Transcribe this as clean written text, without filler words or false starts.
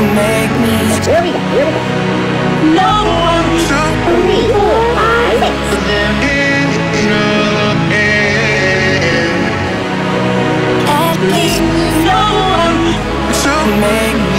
make me. Here we go, here we go. No one, two, three, four, five, six. At least no one to make me.